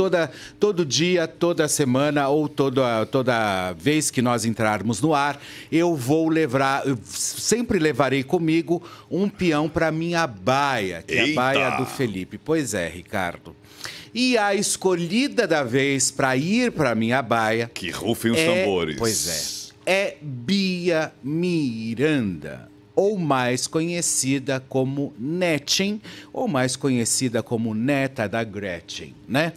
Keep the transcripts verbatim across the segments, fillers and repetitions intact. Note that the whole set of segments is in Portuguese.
toda, todo dia, toda semana ou toda, toda vez que nós entrarmos no ar, eu vou levar, eu sempre levarei comigo um peão para minha baia, que é a baia do Felipe. Pois é, Ricardo. E a escolhida da vez para ir para minha baia... Que rufem os é, tambores. Pois é. É Bia Miranda, ou mais conhecida como Netin, ou mais conhecida como neta da Gretchen, né?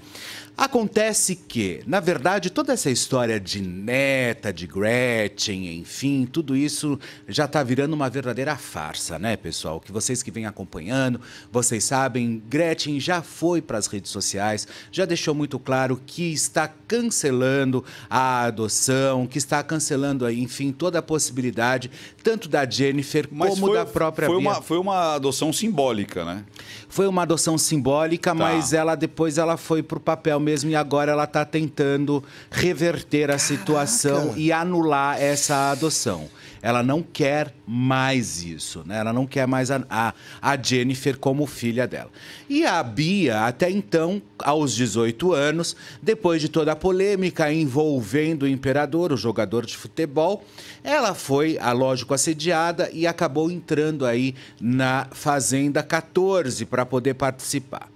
Acontece que, na verdade, toda essa história de neta, de Gretchen, enfim, tudo isso já está virando uma verdadeira farsa, né, pessoal? Que vocês que vêm acompanhando, vocês sabem, Gretchen já foi para as redes sociais, já deixou muito claro que está cancelando a adoção, que está cancelando, enfim, toda a possibilidade, tanto da Jennifer mas como foi, da própria foi Bia. Uma, foi uma adoção simbólica, né? Foi uma adoção simbólica, tá. Mas ela depois ela foi para o papel mesmo, e agora ela está tentando reverter a situação. Caraca. E anular essa adoção. Ela não quer mais isso, né? Ela não quer mais a, a, a Jennifer como filha dela. E a Bia, até então, aos dezoito anos, depois de toda a polêmica envolvendo o Imperador, o jogador de futebol, ela foi, a, lógico, assediada e acabou entrando aí na Fazenda quatorze para poder participar.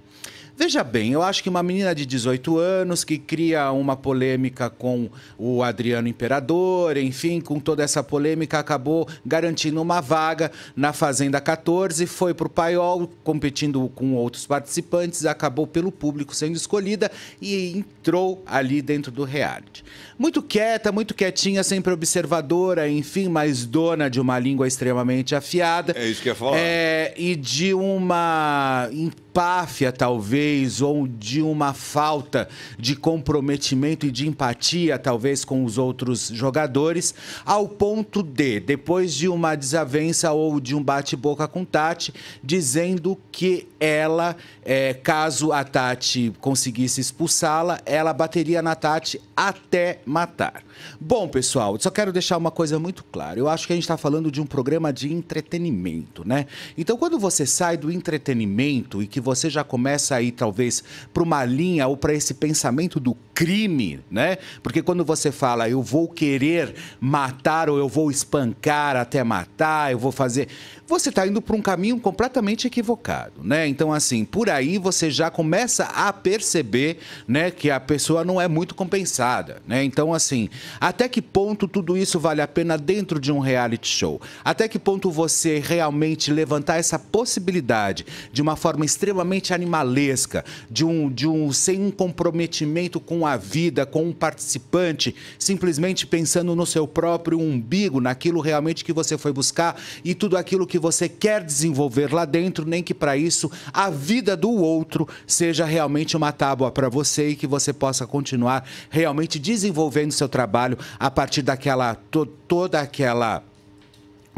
Veja bem, eu acho que uma menina de dezoito anos que cria uma polêmica com o Adriano Imperador, enfim, com toda essa polêmica, acabou garantindo uma vaga na Fazenda quatorze, foi para o paiol, competindo com outros participantes, acabou pelo público sendo escolhida e entrou ali dentro do reality. Muito quieta, muito quietinha, sempre observadora, enfim, mas dona de uma língua extremamente afiada. É isso que eu ia falar. É, e de uma... empáfia, talvez, ou de uma falta de comprometimento e de empatia, talvez, com os outros jogadores, ao ponto de, depois de uma desavença ou de um bate-boca com Tati, dizendo que ela, é, caso a Tati conseguisse expulsá-la, ela bateria na Tati até matar. Bom, pessoal, só quero deixar uma coisa muito clara. Eu acho que a gente está falando de um programa de entretenimento, né? Então, quando você sai do entretenimento e que você já começa a ir, talvez, para uma linha ou para esse pensamento do crime, né? Porque quando você fala, eu vou querer matar ou eu vou espancar até matar, eu vou fazer... Você está indo para um caminho completamente equivocado, né? Então, assim, por aí você já começa a perceber, né, que a pessoa não é muito compensada, né? Então, assim... Até que ponto tudo isso vale a pena dentro de um reality show? Até que ponto você realmente levantar essa possibilidade de uma forma extremamente animalesca, de um, de um sem um comprometimento com a vida, com um participante, simplesmente pensando no seu próprio umbigo, naquilo realmente que você foi buscar e tudo aquilo que você quer desenvolver lá dentro, nem que para isso a vida do outro seja realmente uma tábua para você e que você possa continuar realmente desenvolvendo seu trabalho. trabalho a partir daquela, to, toda aquela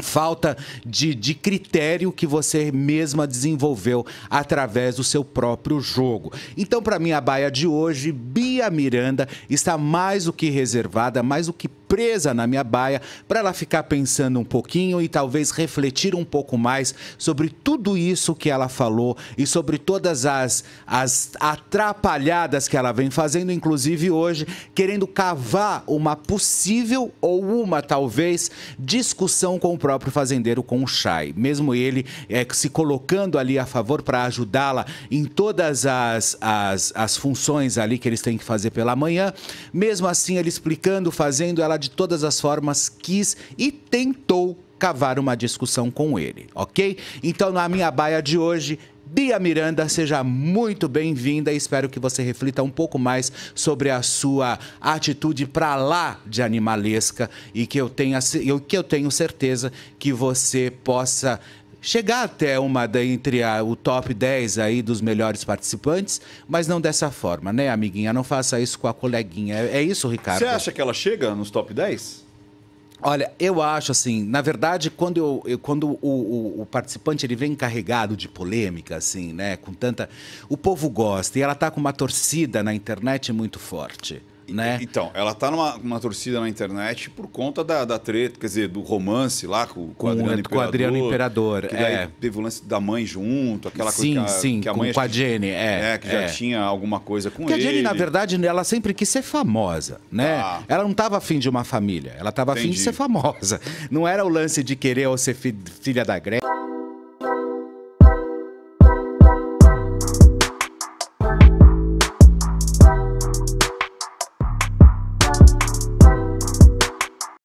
falta de, de critério que você mesma desenvolveu através do seu próprio jogo. Então, para mim, a baia de hoje, Bia Miranda, está mais do que reservada, mais do que presa na minha baia, para ela ficar pensando um pouquinho e talvez refletir um pouco mais sobre tudo isso que ela falou e sobre todas as, as atrapalhadas que ela vem fazendo, inclusive hoje, querendo cavar uma possível ou uma, talvez, discussão com o próprio fazendeiro, com o Shai. Mesmo ele é, se colocando ali a favor para ajudá-la em todas as, as, as funções ali que eles têm que fazer pela manhã, mesmo assim ele explicando, fazendo ela de todas as formas quis e tentou cavar uma discussão com ele, ok? Então, na minha baia de hoje, Bia Miranda, seja muito bem-vinda e espero que você reflita um pouco mais sobre a sua atitude para lá de animalesca e que eu tenha, eu, que eu tenho certeza que você possa chegar até uma dentre a, o top dez aí dos melhores participantes, mas não dessa forma, né, amiguinha? Não faça isso com a coleguinha. É, é isso, Ricardo? Você acha que ela chega nos top dez? Olha, eu acho assim, na verdade, quando, eu, eu, quando o, o, o participante ele vem carregado de polêmica, assim, né, com tanta... O povo gosta e ela tá com uma torcida na internet muito forte. né? Então, ela tá numa, numa torcida na internet por conta da, da treta, quer dizer, do romance lá com, com o Adriano Imperador. Com o Adriano Imperador, que daí é. Teve o lance da mãe junto, aquela sim, coisa que a, sim, que a mãe... com a Jenny, que, é. é. Que já é. tinha alguma coisa com Porque ele. Porque a Jenny, na verdade, ela sempre quis ser famosa, né? Ah. Ela não tava afim de uma família, ela tava Entendi. afim de ser famosa. Não era o lance de querer ou ser fi, filha da Gretchen.